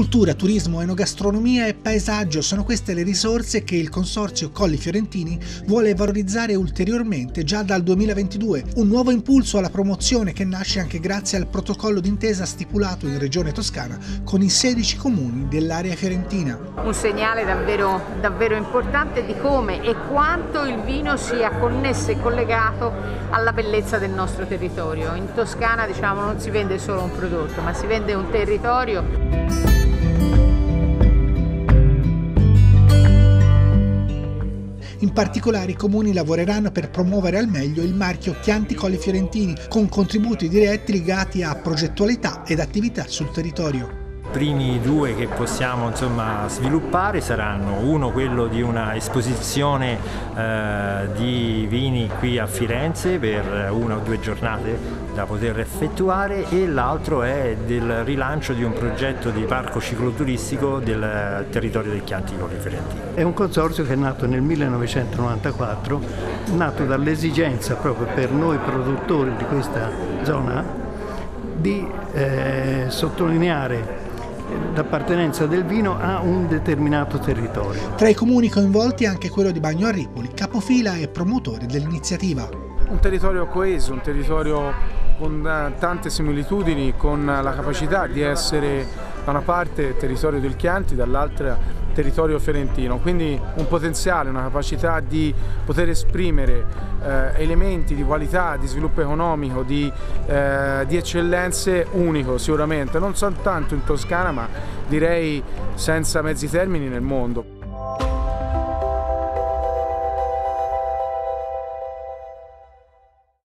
Cultura, turismo, enogastronomia e paesaggio sono queste le risorse che il Consorzio Colli Fiorentini vuole valorizzare ulteriormente già dal 2022, un nuovo impulso alla promozione che nasce anche grazie al protocollo d'intesa stipulato in Regione Toscana con i 16 comuni dell'area fiorentina. Un segnale davvero importante di come e quanto il vino sia connesso e collegato alla bellezza del nostro territorio. In Toscana, diciamo, non si vende solo un prodotto, ma si vende un territorio. In particolare i comuni lavoreranno per promuovere al meglio il marchio Chianti Colli Fiorentini con contributi diretti legati a progettualità ed attività sul territorio. I primi due che possiamo sviluppare saranno uno quello di una esposizione di vini qui a Firenze per 1 o 2 giornate da poter effettuare, e l'altro è del rilancio di un progetto di parco cicloturistico del territorio del Chianti Colli Fiorentini. È un consorzio che è nato nel 1994, nato dall'esigenza proprio per noi produttori di questa zona di sottolineare l'appartenenza del vino a un determinato territorio. Tra i comuni coinvolti anche quello di Bagno a Ripoli, capofila e promotore dell'iniziativa. Un territorio coeso, un territorio con tante similitudini, con la capacità di essere da una parte territorio del Chianti, dall'altra territorio fiorentino, quindi un potenziale, una capacità di poter esprimere elementi di qualità, di sviluppo economico, di eccellenze unico sicuramente, non soltanto in Toscana ma direi senza mezzi termini nel mondo.